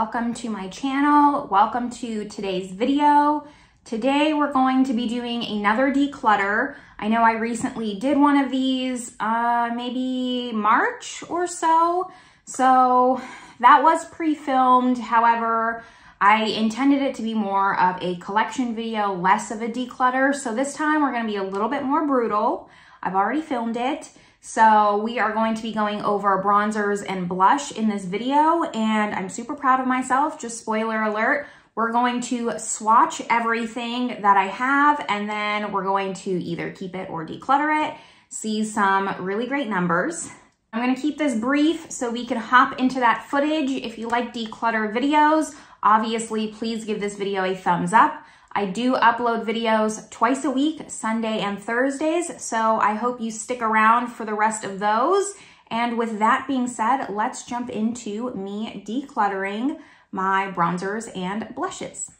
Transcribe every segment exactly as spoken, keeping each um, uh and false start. welcome to my channel. Welcome to today's video. Today we're going to be doing another declutter. I know I recently did one of these uh, maybe March or so. So that was pre-filmed. However, I intended it to be more of a collection video, less of a declutter. So this time we're going to be a little bit more brutal. I've already filmed it. So we are going to be going over bronzers and blush in this video, and I'm super proud of myself. Just spoiler alert, we're going to swatch everything that I have, and then we're going to either keep it or declutter it, see some really great numbers. I'm gonna keep this brief so we can hop into that footage. If you like declutter videos, obviously please give this video a thumbs up. I do upload videos twice a week, Sunday and Thursdays, so I hope you stick around for the rest of those. And with that being said, let's jump into me decluttering my bronzers and blushes.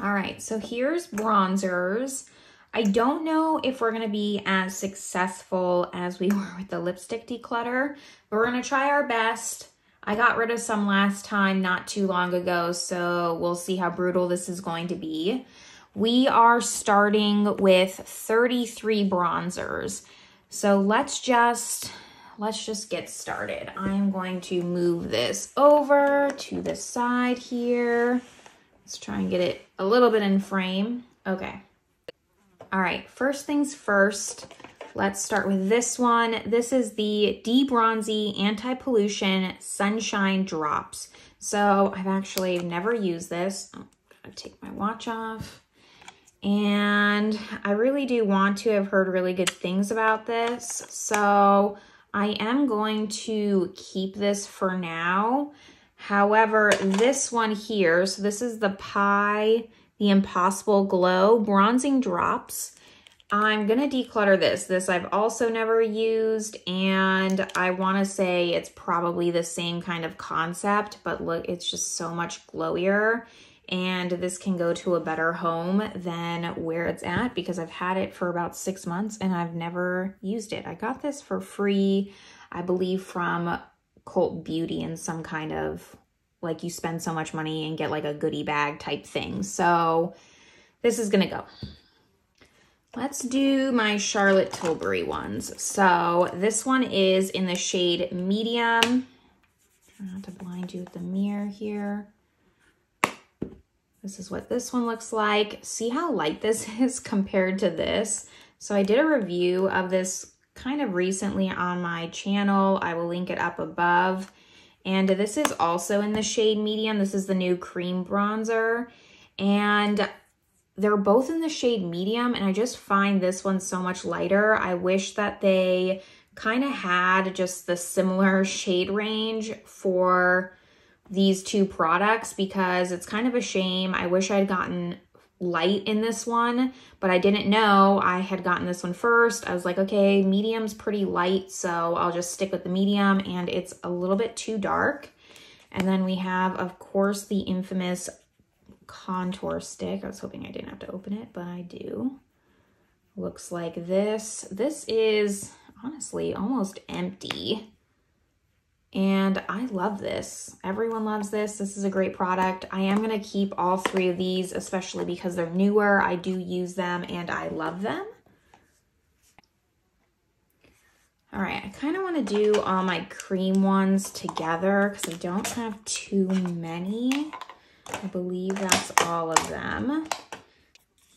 All right, so here's bronzers. I don't know if we're gonna be as successful as we were with the lipstick declutter, but we're gonna try our best. I got rid of some last time not too long ago, so we'll see how brutal this is going to be. We are starting with thirty-three bronzers. So let's just, let's just get started. I'm going to move this over to the side here. Let's try and get it a little bit in frame. Okay. All right, first things first. Let's start with this one. This is the De-Bronzy Anti-Pollution Sunshine Drops. So I've actually never used this. Oh, gotta take my watch off. And I really do want to. I've heard really good things about this. So I am going to keep this for now. However, this one here, so this is the Pai The Impossible Glow Bronzing Drops. I'm gonna declutter this. This I've also never used, and I wanna say it's probably the same kind of concept, but look, it's just so much glowier, and this can go to a better home than where it's at because I've had it for about six months and I've never used it. I got this for free, I believe, from Cult Beauty in some kind of, like, you spend so much money and get like a goodie bag type thing. So this is gonna go. Let's do my Charlotte Tilbury ones. So this one is in the shade medium. Try not to blind you with the mirror here. This is what this one looks like. See how light this is compared to this? So I did a review of this kind of recently on my channel. I will link it up above. And this is also in the shade medium. This is the new cream bronzer. And they're both in the shade medium, and I just find this one so much lighter. I wish that they kind of had just the similar shade range for these two products because it's kind of a shame. I wish I'd gotten light in this one, but I didn't know. I had gotten this one first. I was like, okay, medium's pretty light, so I'll just stick with the medium, and it's a little bit too dark. And then we have, of course, the infamous contour stick. I was hoping I didn't have to open it, but I do. Looks like this. This is honestly almost empty. And I love this. Everyone loves this. This is a great product. I am going to keep all three of these, especially because they're newer. I do use them and I love them. All right, I kind of want to do all my cream ones together because I don't have too many. I believe that's all of them.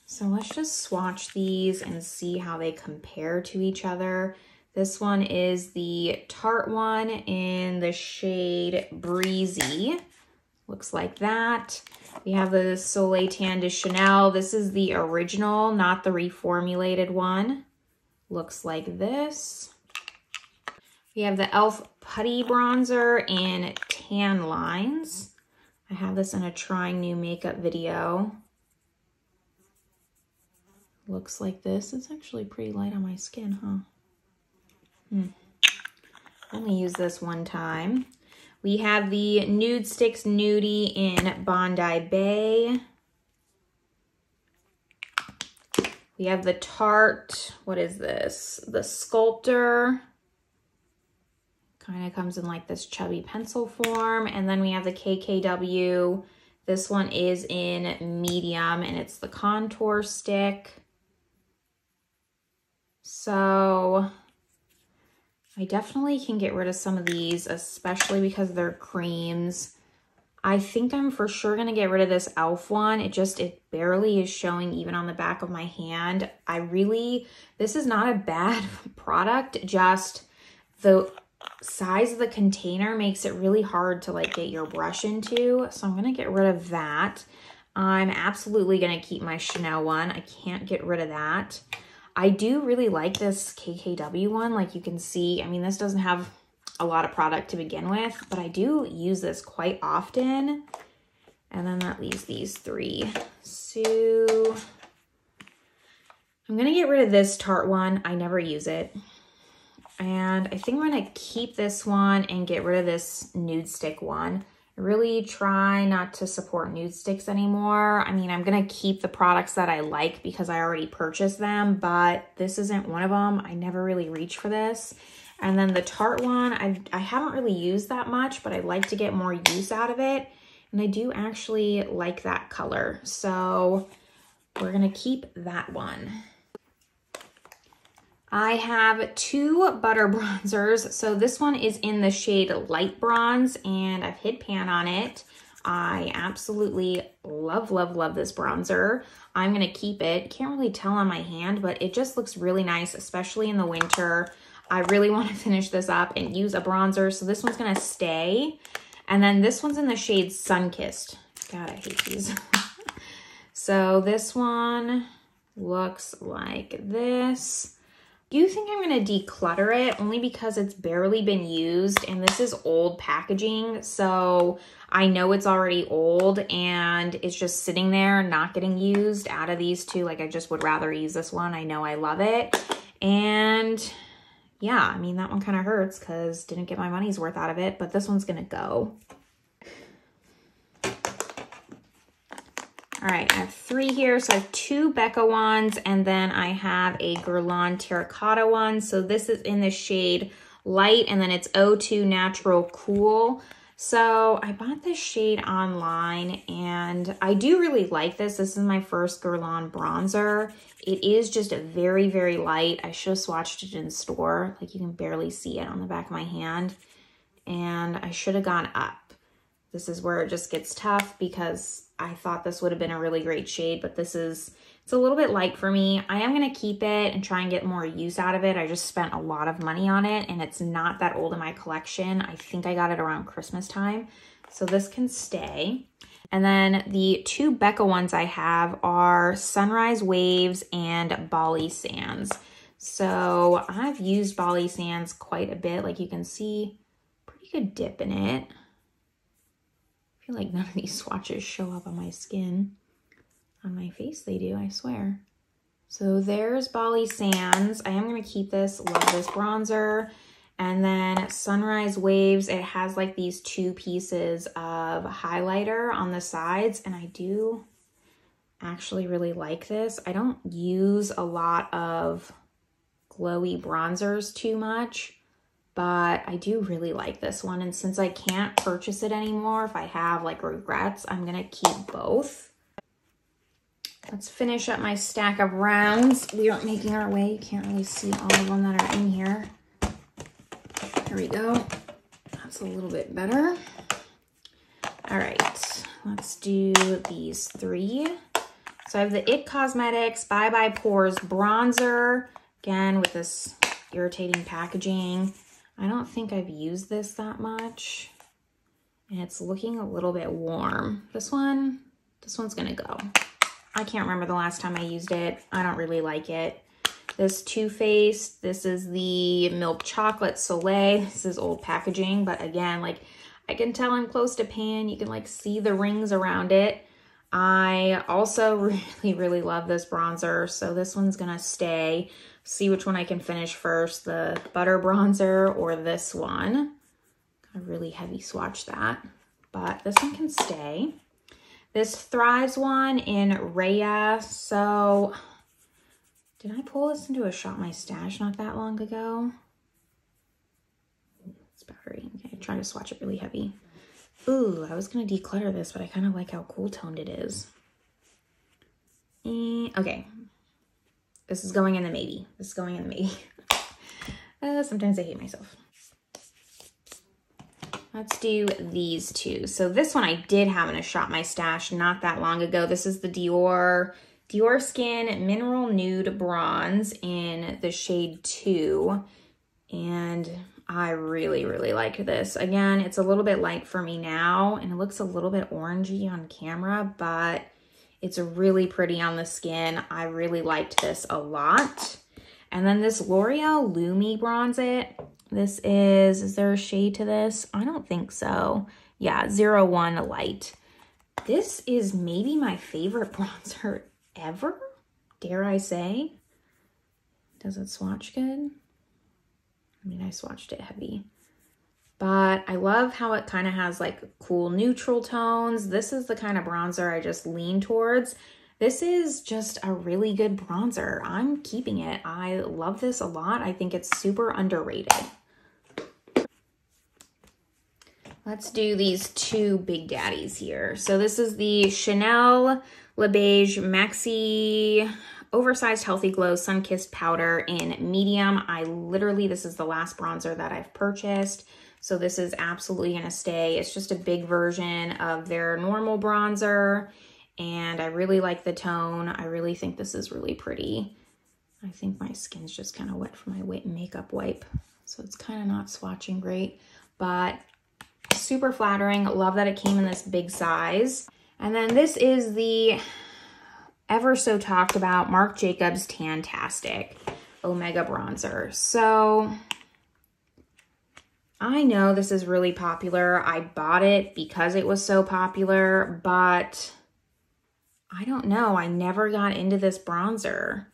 So let's just swatch these and see how they compare to each other. This one is the Tarte one in the shade Breezy. Looks like that. We have the Soleil Tan de Chanel. This is the original, not the reformulated one. Looks like this. We have the Elf Putty Bronzer in Tan Lines. I have this in a trying new makeup video. Looks like this. It's actually pretty light on my skin, huh? Hmm. Only use this one time. We have the Nudestix Nudie in Bondi Bay. We have the Tarte, what is this? The Sculptor. Kind of comes in like this chubby pencil form. And then we have the K K W. This one is in medium and it's the contour stick. So I definitely can get rid of some of these, especially because they're creams. I think I'm for sure going to get rid of this Elf one. It just, it barely is showing even on the back of my hand. I really, this is not a bad product. Just the size of the container makes it really hard to like get your brush into. So I'm going to get rid of that. I'm absolutely going to keep my Chanel one. I can't get rid of that. I do really like this K K W one. Like you can see, I mean, this doesn't have a lot of product to begin with, but I do use this quite often. And then that leaves these three. So I'm gonna get rid of this Tarte one. I never use it. And I think I'm gonna keep this one and get rid of this Nudestix one. I really try not to support Nudestix anymore. I mean, I'm gonna keep the products that I like because I already purchased them, but this isn't one of them. I never really reach for this. And then the Tarte one, I, I haven't really used that much, but I like to get more use out of it. And I do actually like that color. So we're gonna keep that one. I have two butter bronzers. So this one is in the shade Light Bronze and I've hit pan on it. I absolutely love, love, love this bronzer. I'm gonna keep it. Can't really tell on my hand, but it just looks really nice, especially in the winter. I really want to finish this up and use a bronzer. So this one's going to stay. And then this one's in the shade Sunkissed. God, I hate these. So this one looks like this. I do think I'm going to declutter it only because it's barely been used. And this is old packaging. So I know it's already old and it's just sitting there not getting used out of these two. Like I just would rather use this one. I know I love it. And yeah, I mean, that one kind of hurts because didn't get my money's worth out of it, but this one's going to go. All right, I have three here. So I have two Becca ones, and then I have a Guerlain Terracotta one. So this is in the shade Light, and then it's oh two Natural Cool. So I bought this shade online, and I do really like this. This is my first Guerlain bronzer. It is just very, very light. I should have swatched it in store. Like you can barely see it on the back of my hand. And I should have gone up. This is where it just gets tough because I thought this would have been a really great shade, but this is, it's a little bit light for me. I am going to keep it and try and get more use out of it. I just spent a lot of money on it and it's not that old in my collection. I think I got it around Christmas time. So this can stay. And then the two Becca ones I have are Sunrise Waves and Bali Sands. So I've used Bali Sands quite a bit. Like you can see, pretty good dip in it. I feel like none of these swatches show up on my skin. On my face they do, I swear. So there's Bali Sands. I am going to keep this. Love this bronzer. And then Sunrise Waves. It has like these two pieces of highlighter on the sides. And I do actually really like this. I don't use a lot of glowy bronzers too much, but I do really like this one. And since I can't purchase it anymore, if I have like regrets, I'm going to keep both. Let's finish up my stack of rounds. We aren't making our way. You can't really see all of them that are in here. There we go. That's a little bit better. All right, let's do these three. So I have the I T Cosmetics Bye Bye Pores Bronzer. Again, with this irritating packaging. I don't think I've used this that much. And it's looking a little bit warm. This one, this one's gonna go. I can't remember the last time I used it. I don't really like it. This Too Faced, this is the Milk Chocolate Soleil. This is old packaging, but again, like I can tell I'm close to pan. You can like see the rings around it. I also really, really love this bronzer. So this one's gonna stay. See which one I can finish first, the butter bronzer or this one. I really heavy swatch that, but this one can stay. This Thrive's one in Raya. So, did I pull this into a Shop My Stash not that long ago? It's powdery. Okay, I'm trying to swatch it really heavy. Ooh, I was going to declutter this, but I kind of like how cool-toned it is. And, okay. This is going in the maybe. This is going in the maybe. uh, sometimes I hate myself. Let's do these two. So this one I did have in a shop my stash not that long ago. This is the Dior, Dior Skin Mineral Nude Bronze in the shade two. And I really, really like this. Again, it's a little bit light for me now, and it looks a little bit orangey on camera, but it's really pretty on the skin. I really liked this a lot. And then this L'Oreal Lumi Bronze It. This is, is there a shade to this? I don't think so. Yeah, zero one light. This is maybe my favorite bronzer ever, dare I say. Does it swatch good? I mean, I swatched it heavy, but I love how it kind of has like cool neutral tones. This is the kind of bronzer I just lean towards. This is just a really good bronzer. I'm keeping it. I love this a lot. I think it's super underrated. Let's do these two big daddies here. So this is the Chanel Le Beige Maxi Oversized Healthy Glow Sunkissed Powder in medium. I literally, this is the last bronzer that I've purchased. So this is absolutely gonna stay. It's just a big version of their normal bronzer. And I really like the tone. I really think this is really pretty. I think my skin's just kind of wet from my makeup wipe. So it's kind of not swatching great, but super flattering. Love that it came in this big size. And then this is the ever so talked about Marc Jacobs Tantastic Omega Bronzer. So I know this is really popular. I bought it because it was so popular, but I don't know. I never got into this bronzer,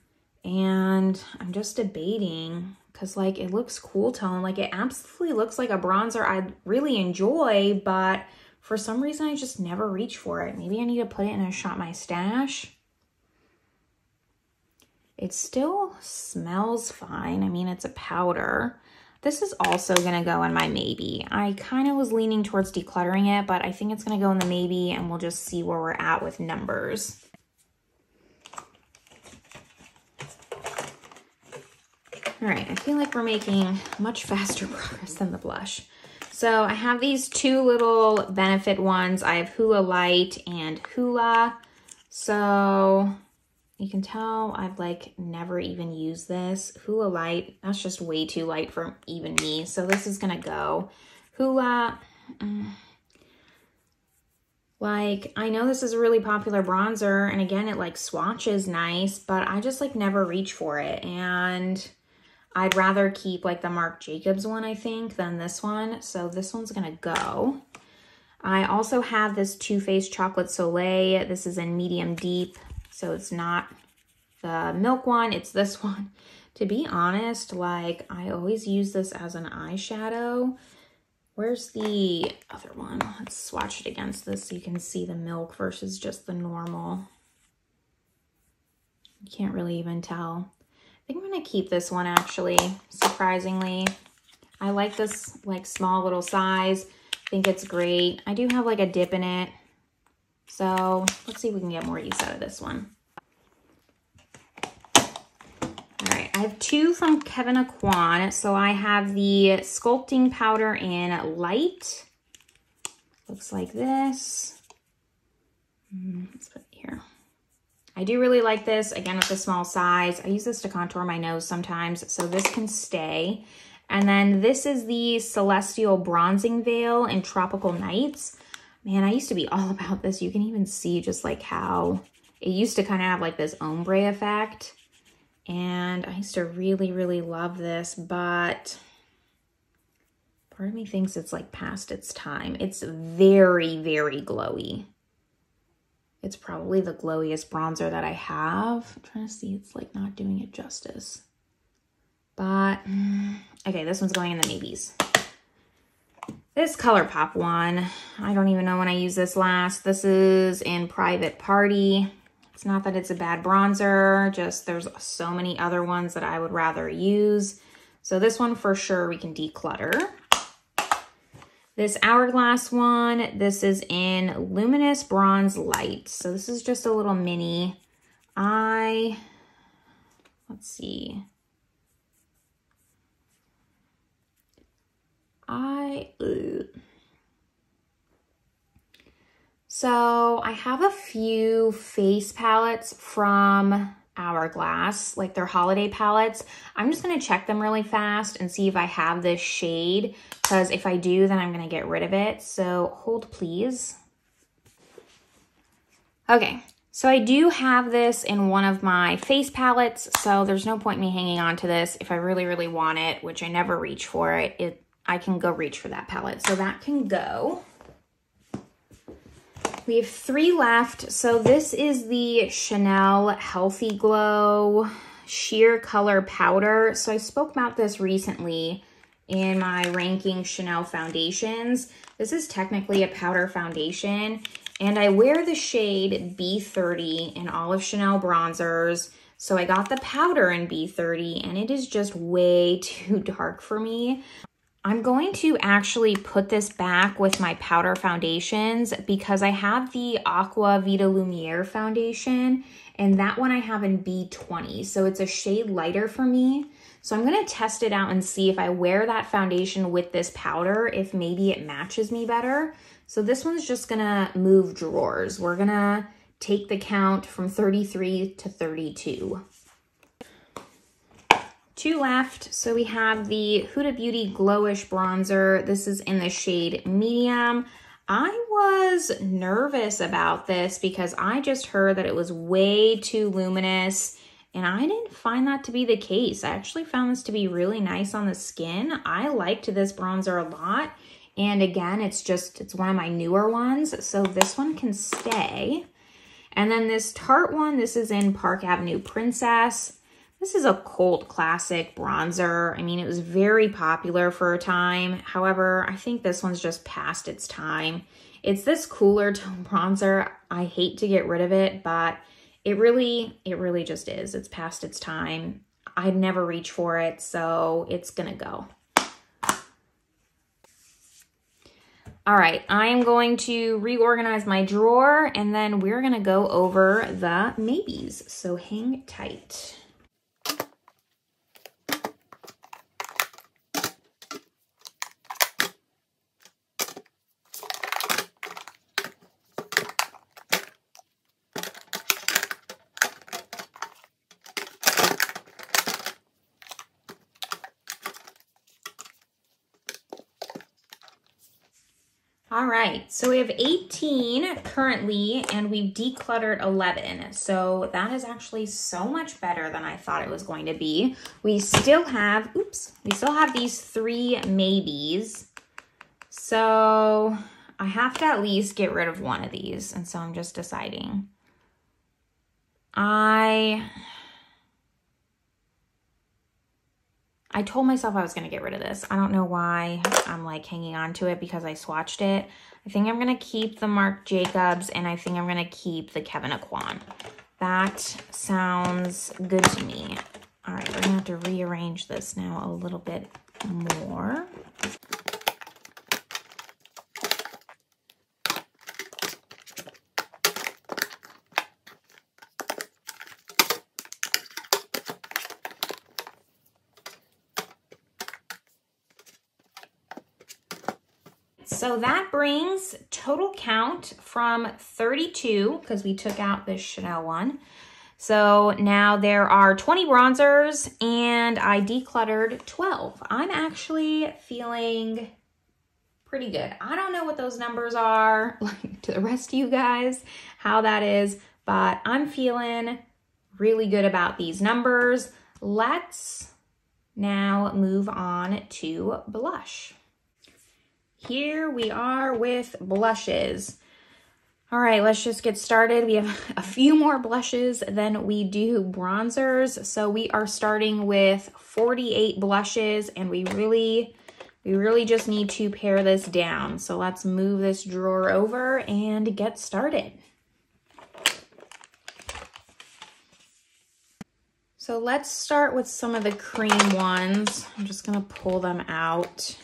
and I'm just debating because like it looks cool tone. Like it absolutely looks like a bronzer I really enjoy, but for some reason I just never reach for it. Maybe I need to put it in a shop my stash. It still smells fine. I mean, it's a powder. This is also gonna go in my maybe. I kind of was leaning towards decluttering it, but I think it's gonna go in the maybe, and we'll just see where we're at with numbers. All right, I feel like we're making much faster progress than the blush. So I have these two little Benefit ones. I have Hoola Light and Hoola. So you can tell I've like never even used this. Hoola Light, that's just way too light for even me. So this is gonna go. Hoola, like I know this is a really popular bronzer, and again, it like swatches nice, but I just like never reach for it. And I'd rather keep like the Marc Jacobs one, I think, than this one. So this one's gonna go. I also have this Too Faced Chocolate Soleil. This is in medium deep. So it's not the milk one, it's this one. To be honest, like I always use this as an eyeshadow. Where's the other one? Let's swatch it against this so you can see the milk versus just the normal. You can't really even tell. I think I'm gonna keep this one actually, surprisingly. I like this like small little size. I think it's great. I do have like a dip in it. So let's see if we can get more use out of this one. All right, I have two from Kevyn Aucoin. So I have the Sculpting Powder in Light. Looks like this. Let's put it here. I do really like this. Again, it's a small size. I use this to contour my nose sometimes, so this can stay. And then this is the Celestial Bronzing Veil in Tropical Nights. Man, I used to be all about this. You can even see just like how it used to kind of have like this ombre effect. And I used to really, really love this, but part of me thinks it's like past its time. It's very, very glowy. It's probably the glowiest bronzer that I have. I'm trying to see, it's like not doing it justice. But, okay, this one's going in the maybes. This ColourPop one, I don't even know when I used this last. This is in Private Party. It's not that it's a bad bronzer, just there's so many other ones that I would rather use. So this one for sure we can declutter. This Hourglass one, this is in Luminous Bronze Light. So this is just a little mini eye. Let's see. I, ugh. So I have a few face palettes from Hourglass, like their holiday palettes. I'm just gonna check them really fast and see if I have this shade, because if I do, then I'm gonna get rid of it. So hold please. Okay, so I do have this in one of my face palettes, so there's no point in me hanging on to this. If I really, really want it, which I never reach for it, it I can go reach for that palette. So that can go. We have three left. So this is the Chanel Healthy Glow Sheer Color Powder. So I spoke about this recently in my ranking Chanel foundations. This is technically a powder foundation, and I wear the shade B thirty in all of Chanel bronzers. So I got the powder in B thirty, and it is just way too dark for me. I'm going to actually put this back with my powder foundations because I have the Aqua Vita Lumiere foundation, and that one I have in B twenty. So it's a shade lighter for me. So I'm gonna test it out and see if I wear that foundation with this powder, if maybe it matches me better. So this one's just gonna move drawers. We're gonna take the count from thirty-three to thirty-two. Two left. So we have the Huda Beauty Glowish Bronzer. This is in the shade Medium. I was nervous about this because I just heard that it was way too luminous, and I didn't find that to be the case. I actually found this to be really nice on the skin. I liked this bronzer a lot. And again, it's just, it's one of my newer ones. So this one can stay. And then this Tarte one, this is in Park Avenue Princess. This is a cult classic bronzer. I mean, it was very popular for a time. However, I think this one's just past its time. It's this cooler tone bronzer. I hate to get rid of it, but it really, it really just is. It's past its time. I'd never reach for it, so it's gonna go. All right, I am going to reorganize my drawer, and then we're gonna go over the maybes. So hang tight. All right, so we have eighteen currently, and we've decluttered eleven. So that is actually so much better than I thought it was going to be. We still have, oops, we still have these three maybes. So I have to at least get rid of one of these. And so I'm just deciding. I, I told myself I was gonna get rid of this. I don't know why I'm like hanging on to it because I swatched it. I think I'm gonna keep the Marc Jacobs, and I think I'm gonna keep the Kevyn Aucoin. That sounds good to me. All right, we're gonna have to rearrange this now a little bit more. So that brings total count from thirty-two, because we took out this Chanel one. So now there are twenty bronzers, and I decluttered twelve. I'm actually feeling pretty good. I don't know what those numbers are, like to the rest of you guys, how that is, but I'm feeling really good about these numbers. Let's now move on to blush. Here we are with blushes. All right, let's just get started. We have a few more blushes than we do bronzers. So we are starting with forty-eight blushes, and we really, we really just need to pare this down. So let's move this drawer over and get started. So let's start with some of the cream ones. I'm just gonna pull them out.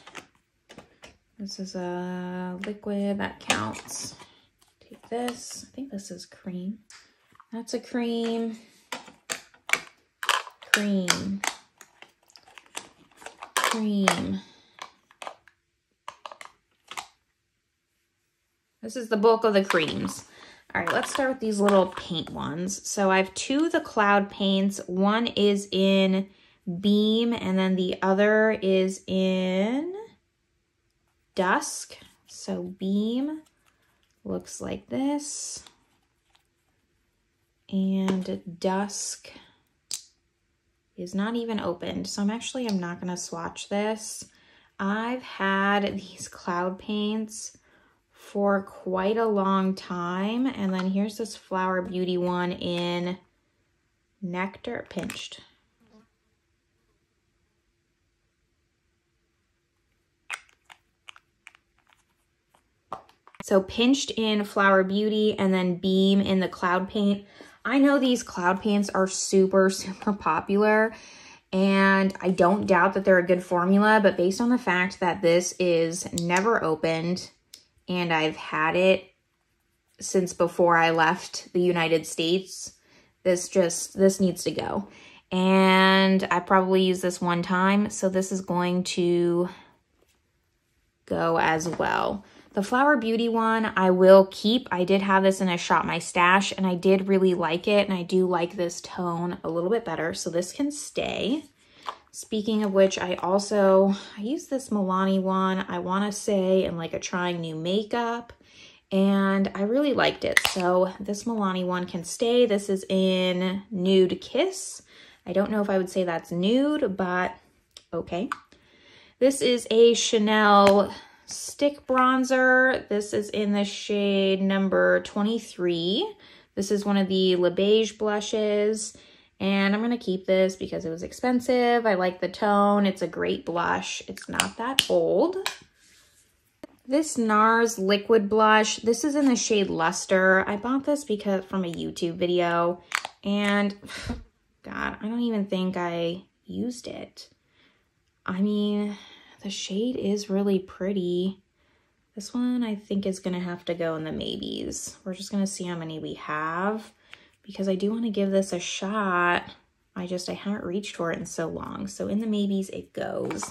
This is a liquid that counts. Take this. I think this is cream. That's a cream. Cream. Cream. This is the bulk of the creams. All right, let's start with these little paint ones. So I have two of the cloud paints. One is in Beam, and then the other is in Dusk. So Beam looks like this. And Dusk is not even opened. So I'm actually, I'm not gonna swatch this. I've had these cloud paints for quite a long time. And then here's this Flower Beauty one in Nectar Pinched. So Pinched in Flower Beauty and then Beam in the cloud paint. I know these cloud paints are super, super popular, and I don't doubt that they're a good formula, but based on the fact that this is never opened, and I've had it since before I left the United States. This just, this needs to go. And I probably used this one time, so this is going to go as well. The Flower Beauty one I will keep. I did have this in a Shop My Stash, and I did really like it, and I do like this tone a little bit better, so this can stay. Speaking of which, I also, I use this Milani one, I want to say, in like a Trying New Makeup, and I really liked it. So this Milani one can stay. This is in Nude Kiss. I don't know if I would say that's nude, but okay. This is a Chanel Stick Bronzer. This is in the shade number twenty-three. This is one of the Le Beige blushes. And I'm gonna keep this because it was expensive. I like the tone, it's a great blush. It's not that bold. This NARS liquid blush, this is in the shade Luster. I bought this because from a YouTube video, and God, I don't even think I used it. I mean, the shade is really pretty. This one I think is gonna have to go in the maybes. We're just gonna see how many we have, because I do want to give this a shot. I just, I haven't reached for it in so long. So in the maybes, it goes.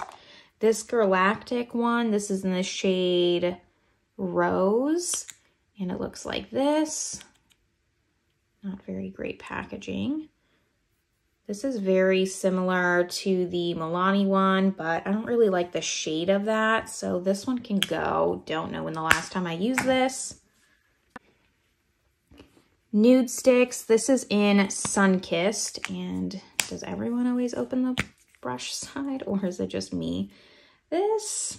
This Galactic one, this is in the shade Rose, and it looks like this. Not very great packaging. This is very similar to the Milani one, but I don't really like the shade of that. So this one can go. Don't know when the last time I used this. Nudestix, this is in Sunkissed, and does everyone always open the brush side, or is it just me? This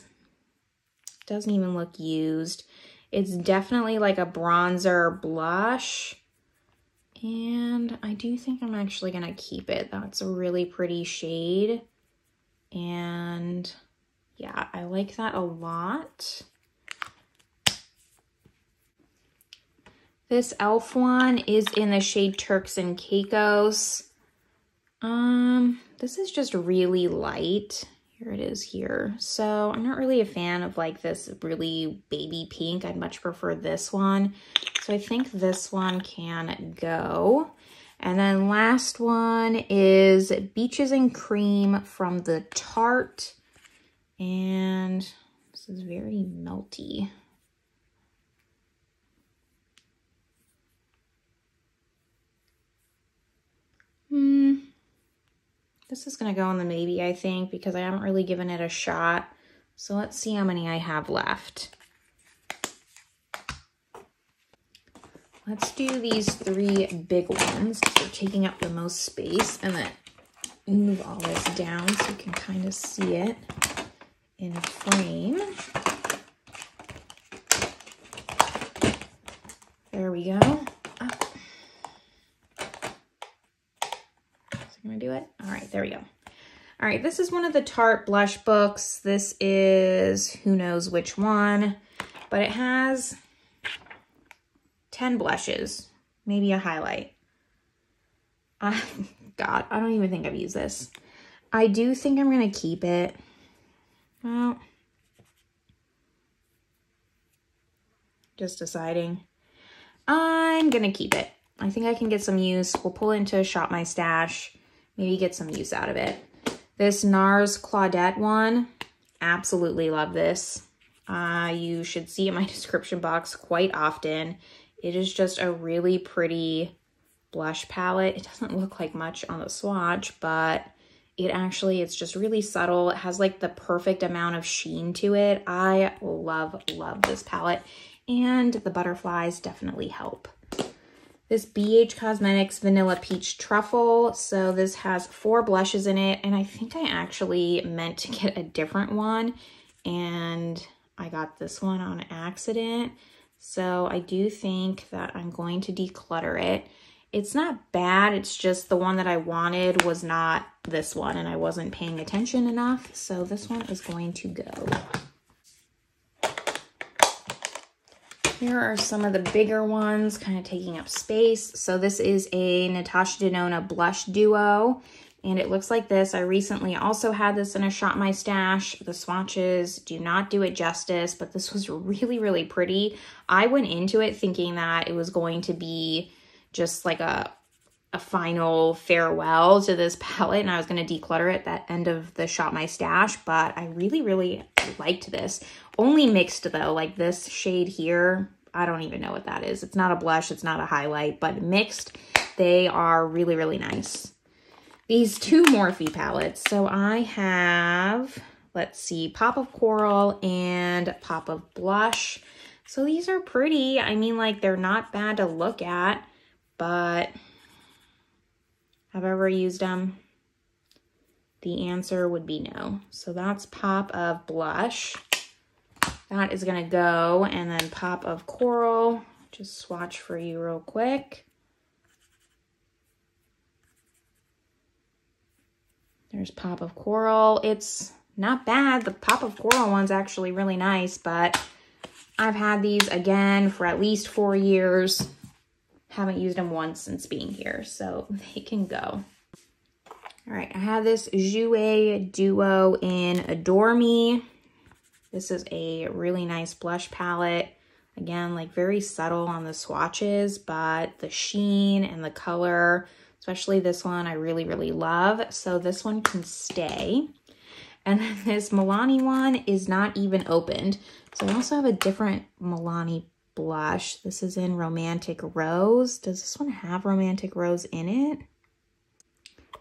doesn't even look used. It's definitely like a bronzer blush, and I do think I'm actually gonna keep it. That's a really pretty shade, and yeah, I like that a lot. This Elf one is in the shade Turks and Caicos. Um, this is just really light. Here it is here. So I'm not really a fan of like this really baby pink. I'd much prefer this one. So I think this one can go. And then last one is Beaches and Cream from the Tarte. And this is very melty. Hmm, this is gonna go in the maybe, I think, because I haven't really given it a shot. So let's see how many I have left. Let's do these three big ones. They're taking up the most space, and then move all this down so you can kind of see it in a frame. There we go. I'm gonna do it. All right, there we go. All right, this is one of the Tarte blush books. This is who knows which one, but it has ten blushes, maybe a highlight. I, God, I don't even think I've used this. I do think I'm gonna keep it. Well, just deciding. I'm gonna keep it. I think I can get some use. We'll pull into Shop My Stash, maybe get some use out of it. This NARS Claudette one, absolutely love this. Uh, you should see in my description box quite often. It is just a really pretty blush palette. It doesn't look like much on the swatch, but it actually, it's just really subtle. It has like the perfect amount of sheen to it. I love, love this palette. And the butterflies definitely help. This B H Cosmetics Vanilla Peach Truffle. So this has four blushes in it. And I think I actually meant to get a different one. And I got this one on accident. So I do think that I'm going to declutter it. It's not bad. It's just the one that I wanted was not this one. And I wasn't paying attention enough. So this one is going to go. Here are some of the bigger ones, kind of taking up space. So this is a Natasha Denona Blush Duo, and it looks like this. I recently also had this in a Shop My Stash. The swatches do not do it justice, but this was really, really pretty. I went into it thinking that it was going to be just like a, a final farewell to this palette, and I was going to declutter it at the end of the Shop My Stash, but I really, really liked this. Only mixed though, like this shade here, I don't even know what that is. It's not a blush, it's not a highlight, but mixed, they are really, really nice. These two Morphe palettes. So I have, let's see, Pop of Coral and Pop of Blush. So these are pretty. I mean, like, they're not bad to look at, but have I ever used them? The answer would be no. So that's Pop of Blush. That is gonna go, and then Pop of Coral. Just swatch for you real quick. There's Pop of Coral. It's not bad. The Pop of Coral one's actually really nice, but I've had these again for at least four years. Haven't used them once since being here, so they can go. All right, I have this Jouer Duo in Adore Me. This is a really nice blush palette. Again, like very subtle on the swatches, but the sheen and the color, especially this one, I really, really love. So this one can stay. And then this Milani one is not even opened. So I also have a different Milani blush. This is in Romantic Rose. Does this one have Romantic Rose in it?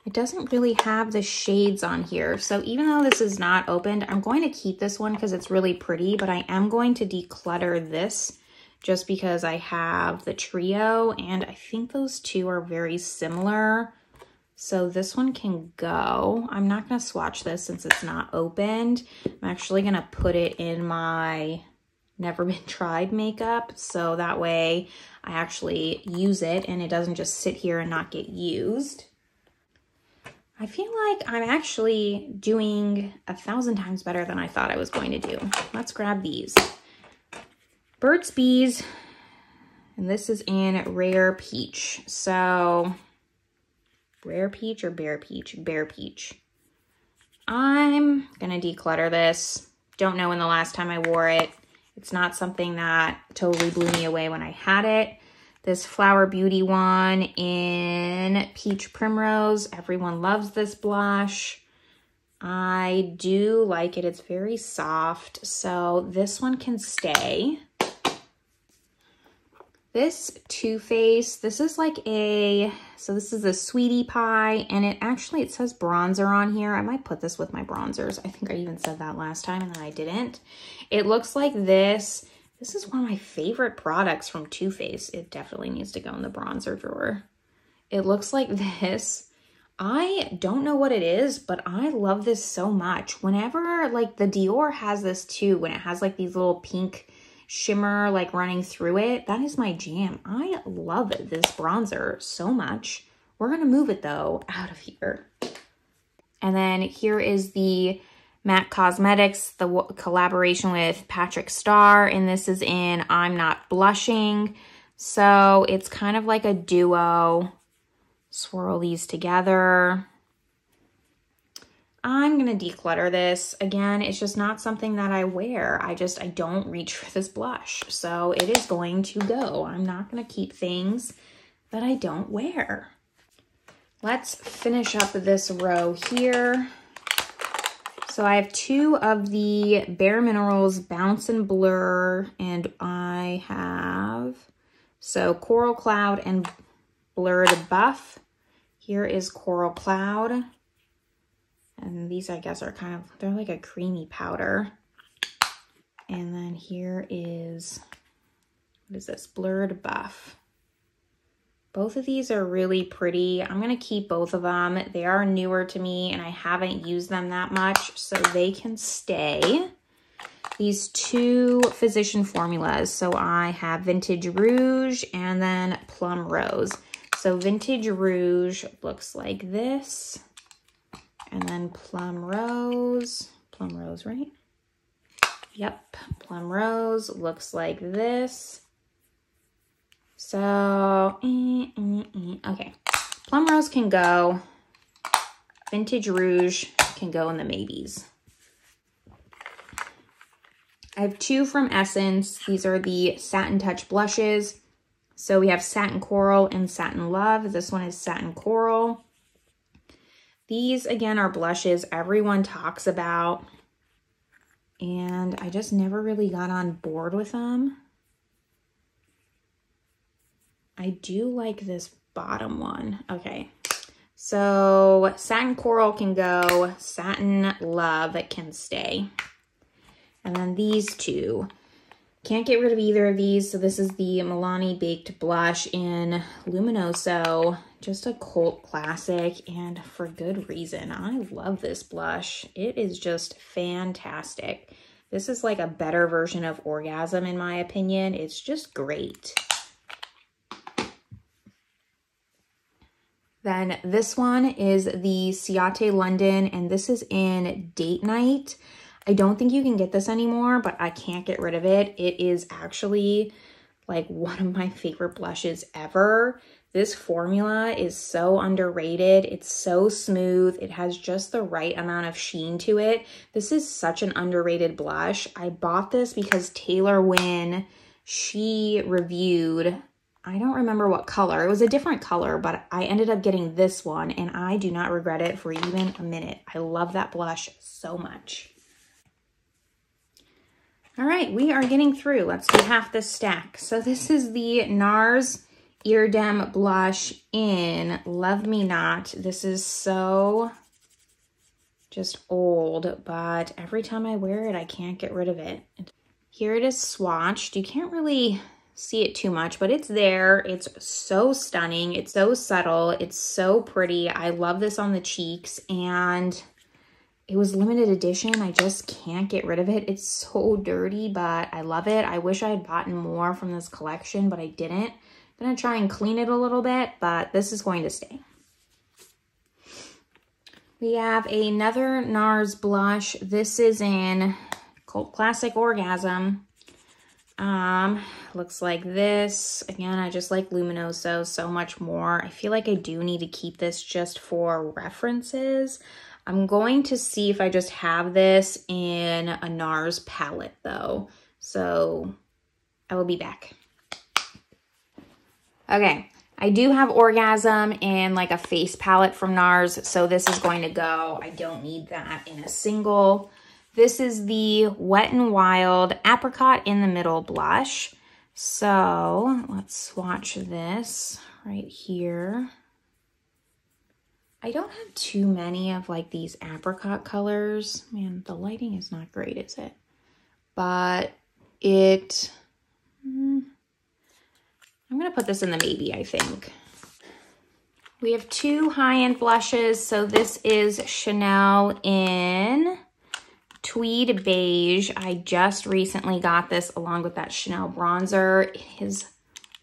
It doesn't really have the shades on here. So even though this is not opened, I'm going to keep this one because it's really pretty, but I am going to declutter this just because I have the trio and I think those two are very similar. So this one can go. I'm not gonna swatch this since it's not opened. I'm actually gonna put it in my Never Been Tried makeup. So that way I actually use it and it doesn't just sit here and not get used. I feel like I'm actually doing a thousand times better than I thought I was going to do. Let's grab these. Burt's Bees, and this is in Rare Peach. So, Rare Peach or Bare Peach? Bare Peach. I'm gonna declutter this. Don't know when the last time I wore it. It's not something that totally blew me away when I had it. This Flower Beauty one in Peach Primrose. Everyone loves this blush. I do like it. It's very soft. So this one can stay. This Too Faced, this is like a, so this is a Sweetie Pie, and it actually, it says bronzer on here. I might put this with my bronzers. I think I even said that last time and then I didn't. It looks like this. This is one of my favorite products from Too Faced. It definitely needs to go in the bronzer drawer. It looks like this. I don't know what it is, but I love this so much. Whenever, like, the Dior has this too, when it has like these little pink shimmer like running through it, that is my jam. I love it, this bronzer so much. We're gonna move it though out of here. And then here is the M A C Cosmetics, the collaboration with Patrick Starr, and this is in I'm Not Blushing. So it's kind of like a duo. Swirl these together. I'm gonna declutter this. Again, it's just not something that I wear. I just, I don't reach for this blush. So it is going to go. I'm not gonna keep things that I don't wear. Let's finish up this row here. So I have two of the Bare Minerals Bounce and Blur, and I have, so Coral Cloud and Blurred Buff. Here is Coral Cloud. And these, I guess, are kind of, they're like a creamy powder. And then here is, what is this? Blurred Buff. Both of these are really pretty. I'm gonna keep both of them. They are newer to me and I haven't used them that much, so they can stay. These two Physician formulas. So I have Vintage Rouge and then Plum Rose. So Vintage Rouge looks like this. And then Plum Rose, Plum Rose, right? Yep, Plum Rose looks like this. So, mm, mm, mm. Okay, Plum Rose can go. Vintage Rouge can go in the maybes. I have two from Essence. These are the Satin Touch blushes. So we have Satin Coral and Satin Love. This one is Satin Coral. These, again, are blushes everyone talks about, and I just never really got on board with them. I do like this bottom one. Okay, so Satin Coral can go, Satin Love can stay. And then these two. Can't get rid of either of these, so this is the Milani Baked Blush in Luminoso. Just a cult classic, and for good reason. I love this blush. It is just fantastic. This is like a better version of Orgasm, in my opinion. It's just great. Then this one is the Ciate London, and this is in Date Night. I don't think you can get this anymore, but I can't get rid of it. It is actually like one of my favorite blushes ever. This formula is so underrated. It's so smooth. It has just the right amount of sheen to it. This is such an underrated blush. I bought this because Taylor Wynn, she reviewed, I don't remember what color. It was a different color, but I ended up getting this one, and I do not regret it for even a minute. I love that blush so much. All right, we are getting through. Let's do half this stack. So this is the NARS Eardem Blush in Love Me Not. This is so just old, but every time I wear it, I can't get rid of it. Here it is swatched. You can't really see it too much, but it's there. It's so stunning. It's so subtle. It's so pretty. I love this on the cheeks, and it was limited edition. I just can't get rid of it. It's so dirty, but I love it. I wish I had bought more from this collection, but I didn't. I'm gonna try and clean it a little bit, but this is going to stay. We have another NARS blush. This is in Cult Classic Orgasm. Um, looks like this. Again, I just like Luminoso so much more. I feel like I do need to keep this just for references. I'm going to see if I just have this in a NARS palette though. So I will be back. Okay, I do have Orgasm in like a face palette from NARS. So this is going to go. I don't need that in a single. This is the Wet n Wild Apricot in the Middle blush. So let's swatch this right here. I don't have too many of like these apricot colors. Man, the lighting is not great, is it? But it, mm, I'm gonna put this in the maybe, I think. We have two high-end blushes. So this is Chanel in Tweed Beige. I just recently got this along with that Chanel bronzer. It is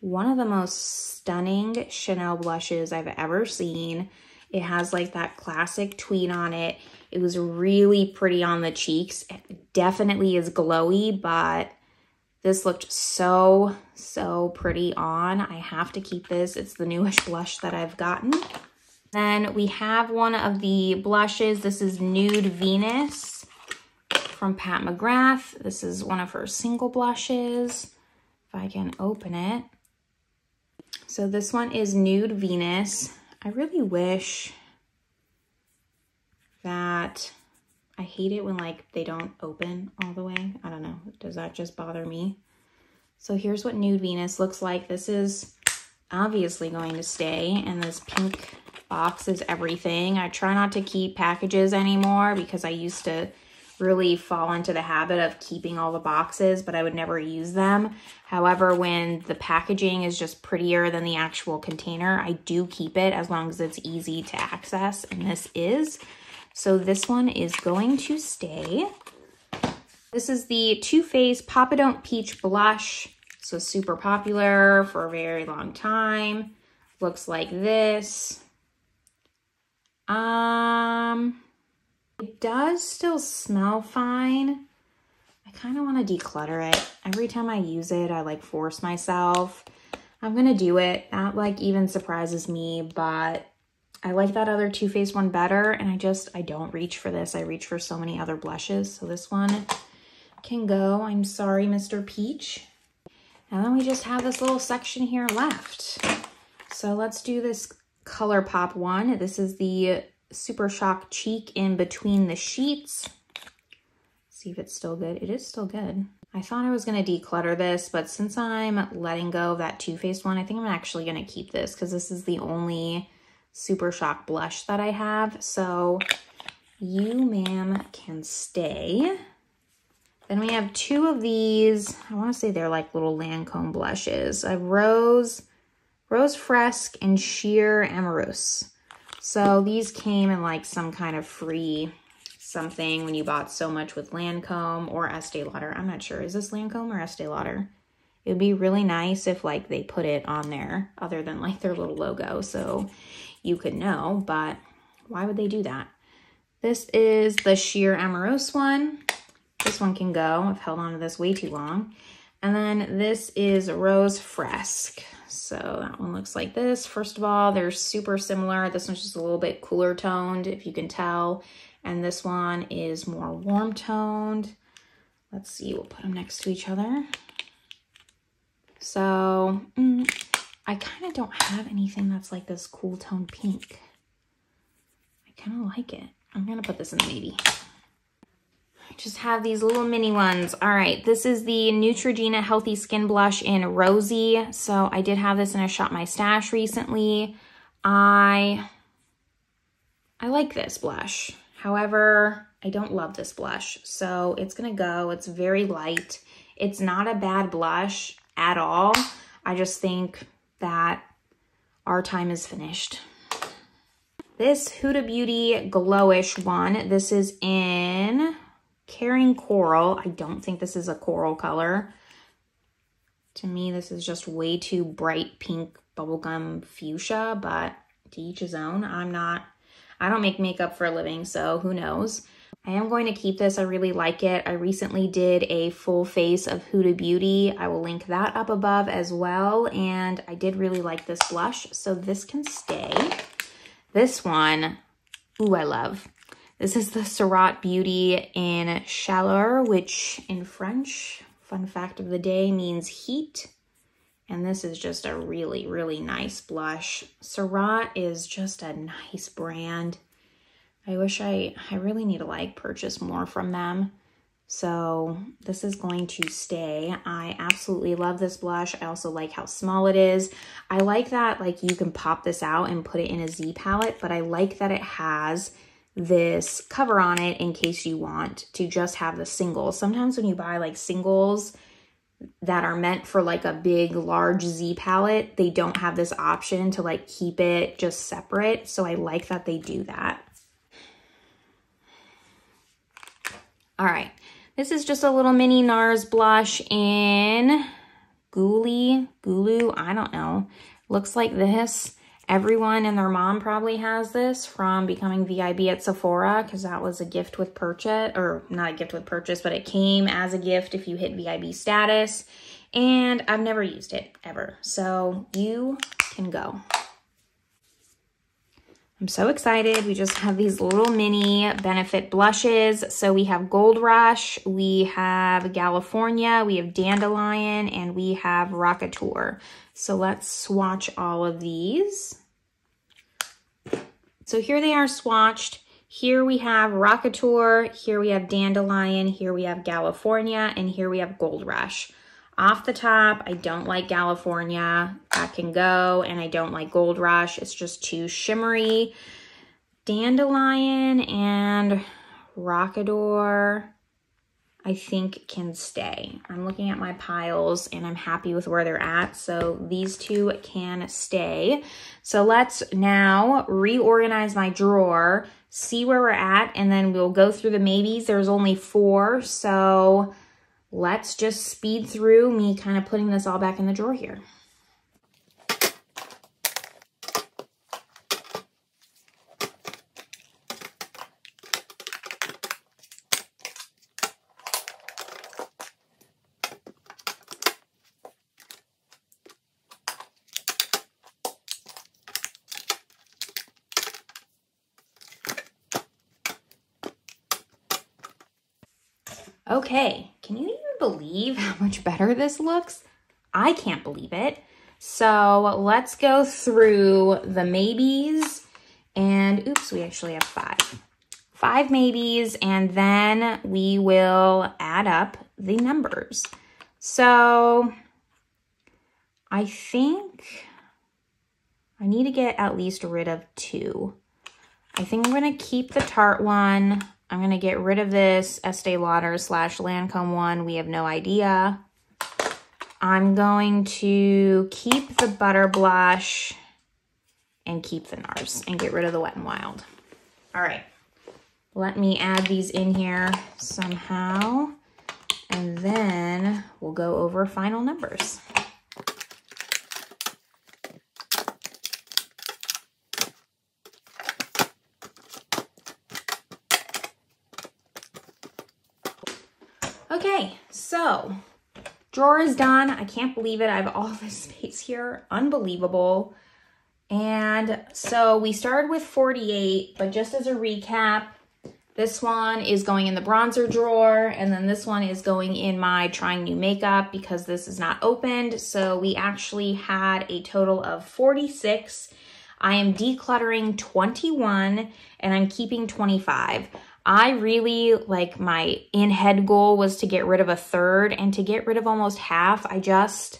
one of the most stunning Chanel blushes I've ever seen. It has like that classic tweed on it. It was really pretty on the cheeks. It definitely is glowy, but this looked so, so pretty on. I have to keep this. It's the newest blush that I've gotten. Then we have one of the blushes. This is Nude Venus from Pat McGrath. This is one of her single blushes, if I can open it. So this one is Nude Venus. I really wish that, I hate it when like they don't open all the way. I don't know, does that just bother me? So here's what Nude Venus looks like. This is obviously going to stay, and this pink box is everything. I try not to keep packages anymore because I used to really fall into the habit of keeping all the boxes, but I would never use them. However, when the packaging is just prettier than the actual container, I do keep it as long as it's easy to access, and this is. So this one is going to stay. This is the Too Faced Papadon Peach Blush. This was super popular for a very long time. Looks like this. Um... It does still smell fine. I kind of want to declutter it. Every time I use it, I like force myself. I'm going to do it. That like even surprises me, but I like that other Too Faced one better. And I just, I don't reach for this. I reach for so many other blushes. So this one can go. I'm sorry, Mister Peach. And then we just have this little section here left. So let's do this ColourPop one. This is the Super Shock Cheek in Between the Sheets. See if it's still good. It is still good. I thought I was going to declutter this, but since I'm letting go of that Too Faced one, I think I'm actually going to keep this because this is the only Super Shock blush that I have. So you, ma'am, can stay. Then we have two of these. I want to say they're like little Lancome blushes. I have Rose, Rose Fresque, and Sheer Amorous. So these came in like some kind of free something when you bought so much with Lancome or Estee Lauder. I'm not sure. Is this Lancome or Estee Lauder? It would be really nice if like they put it on there other than like their little logo so you could know, but why would they do that? This is the Sheer Amorous one. This one can go. I've held on to this way too long. And then this is Rose Fresque. So that one looks like this. First of all, they're super similar. This one's just a little bit cooler toned, if you can tell. And this one is more warm toned. Let's see, we'll put them next to each other. So mm, I kind of don't have anything that's like this cool toned pink. I kind of like it. I'm going to put this in the navy. I just have these little mini ones. All right, this is the Neutrogena Healthy Skin Blush in Rosy. So I did have this in a Shop My Stash recently. I, I like this blush. However, I don't love this blush. So it's gonna go, it's very light. It's not a bad blush at all. I just think that our time is finished. This Huda Beauty Glowish one, this is in Caring Coral. I don't think this is a coral color. To me, this is just way too bright pink bubblegum fuchsia, but to each his own. I'm not, I don't make makeup for a living, so who knows? I am going to keep this. I really like it. I recently did a full face of Huda Beauty. I will link that up above as well. And I did really like this blush, so this can stay. This one, ooh, I love. This is the Surratt Beauty in Chaleur, which in French, fun fact of the day, means heat. And this is just a really, really nice blush. Surratt is just a nice brand. I wish I, I really need to like purchase more from them. So this is going to stay. I absolutely love this blush. I also like how small it is. I like that like you can pop this out and put it in a Z palette, but I like that it has this cover on it in case you want to just have the single. Sometimes when you buy like singles that are meant for like a big large Z palette, they don't have this option to like keep it just separate. So I like that they do that. All right, this is just a little mini NARS blush in Gulu, Gulu, I don't know. Looks like this. Everyone and their mom probably has this from becoming V I B at Sephora because that was a gift with purchase, or not a gift with purchase, but it came as a gift if you hit V I B status. And I've never used it ever. So you can go. I'm so excited. We just have these little mini Benefit blushes. So we have Gold Rush, we have California, we have Dandelion, and we have Rockateur. So let's swatch all of these. So here they are swatched. Here we have Rockateur, here we have Dandelion, here we have California, and here we have Gold Rush. Off the top, I don't like California. That can go, and I don't like Gold Rush. It's just too shimmery. Dandelion and Rockateur, I think, can stay. I'm looking at my piles, and I'm happy with where they're at, so these two can stay. So let's now reorganize my drawer, see where we're at, and then we'll go through the maybes. There's only four, so let's just speed through me kind of putting this all back in the drawer here. Okay, can you even believe how much better this looks? I can't believe it. So let's go through the maybes, and oops, we actually have five. Five maybes, and then we will add up the numbers. So I think I need to get at least rid of two. I think I'm gonna keep the Tarte one. I'm going to get rid of this Estee Lauder slash Lancome one. We have no idea. I'm going to keep the Butter Blush and keep the NARS and get rid of the Wet n Wild. All right. Let me add these in here somehow. And then we'll go over final numbers. Okay, so drawer is done. I can't believe it. I have all this space here. Unbelievable. And so we started with forty-eight, but just as a recap, this one is going in the bronzer drawer, and then this one is going in my trying new makeup because this is not opened. So we actually had a total of forty-six. I am decluttering twenty-one, and I'm keeping twenty-five. I really, like, my in-head goal was to get rid of a third, and to get rid of almost half, I just,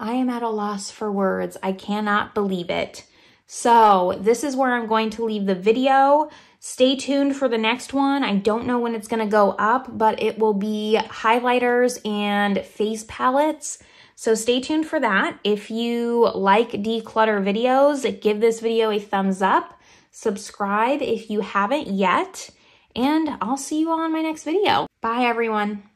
I am at a loss for words. I cannot believe it. So this is where I'm going to leave the video. Stay tuned for the next one. I don't know when it's going to go up, but it will be highlighters and face palettes. So stay tuned for that. If you like declutter videos, give this video a thumbs up. Subscribe if you haven't yet. And I'll see you all in my next video. Bye, everyone.